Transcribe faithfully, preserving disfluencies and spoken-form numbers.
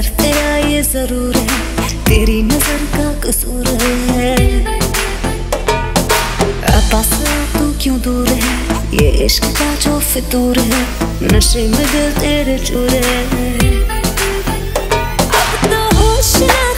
Sir तेरा ये जरूर है, तेरी नजर का कसूर है। पास तू क्यों दूर है, ये इश्क का जो फितूर है, नशे में दिल तेरे चूर है। अब तो होश